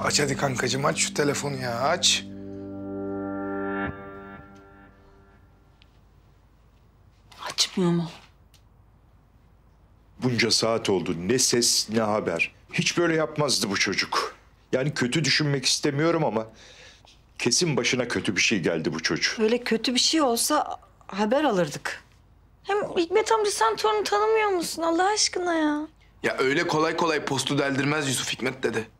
Aç hadi kankacığım, aç şu telefonu ya, aç. Açmıyor mu? Bunca saat oldu. Ne ses, ne haber. Hiç böyle yapmazdı bu çocuk. Yani kötü düşünmek istemiyorum ama... kesin başına kötü bir şey geldi bu çocuğun. Öyle kötü bir şey olsa haber alırdık. Hem Hikmet amca sen torunu tanımıyor musun Allah aşkına ya? Ya öyle kolay kolay postu deldirmez Yusuf Hikmet dede.